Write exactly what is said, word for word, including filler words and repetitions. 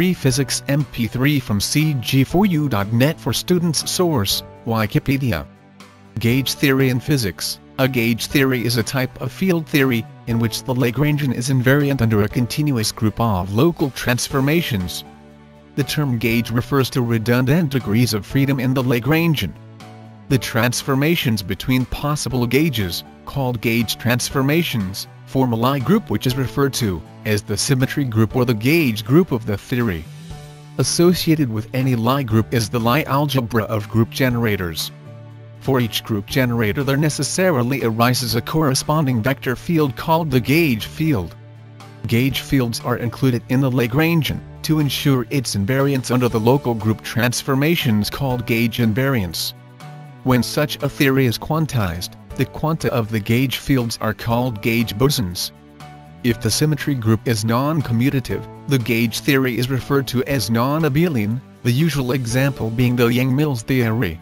free physics M P three from C G four U dot net for students. Source, Wikipedia. Gauge theory in physics. A gauge theory is a type of field theory, in which the Lagrangian is invariant under a continuous group of local transformations. The term gauge refers to redundant degrees of freedom in the Lagrangian. The transformations between possible gauges, called gauge transformations, form a Lie group, which is referred to as the symmetry group or the gauge group of the theory. Associated with any Lie group is the Lie algebra of group generators. For each group generator there necessarily arises a corresponding vector field called the gauge field. Gauge fields are included in the Lagrangian to ensure its invariance under the local group transformations called gauge invariance. When such a theory is quantized, the quanta of the gauge fields are called gauge bosons. If the symmetry group is non-commutative, the gauge theory is referred to as non-abelian, the usual example being the Yang-Mills theory.